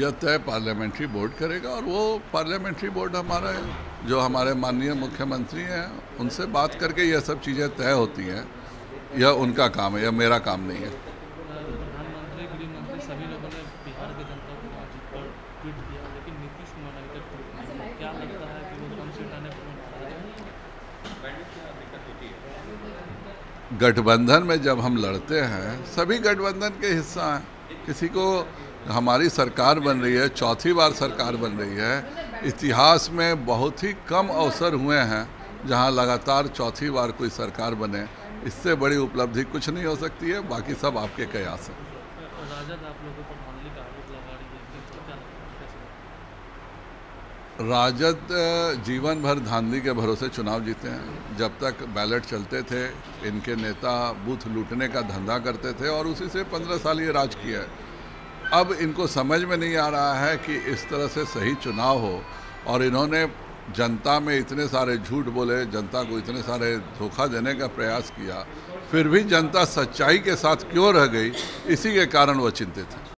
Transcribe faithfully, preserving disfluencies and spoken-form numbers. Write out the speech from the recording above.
यह तय parliamentary board करेगा और वो पार्लियामेंट्री बोर्ड हमारा है, जो हमारे माननीय मुख्यमंत्री हैं उनसे बात करके यह सब चीज़ें तय होती हैं। यह उनका काम है, यह मेरा काम नहीं है। प्रधानमंत्री, गृह मंत्री सभी लोगों ने बिहार की जनता को आज ट्वीट किया, लेकिन नीतीश कुमार अभी तक ट्वीट नहीं किया। क्या लगता है कि वो कम से उठाने पर गठबंधन में जब हम लड़ते हैं, सभी गठबंधन के हिस्सा हैं। किसी को हमारी सरकार बन रही है, चौथी बार सरकार बन रही है, इतिहास में बहुत ही कम अवसर हुए हैं जहां लगातार चौथी बार कोई सरकार बने। इससे बड़ी उपलब्धि कुछ नहीं हो सकती है, बाकी सब आपके कयास हैं। राजद जीवन भर धांधली के भरोसे चुनाव जीते हैं। जब तक बैलेट चलते थे इनके नेता बूथ लूटने का धंधा करते थे और उसी से पंद्रह साल ये राज किया है। अब इनको समझ में नहीं आ रहा है कि इस तरह से सही चुनाव हो, और इन्होंने जनता में इतने सारे झूठ बोले, जनता को इतने सारे धोखा देने का प्रयास किया, फिर भी जनता सच्चाई के साथ क्यों रह गई, इसी के कारण वो चिंतित है।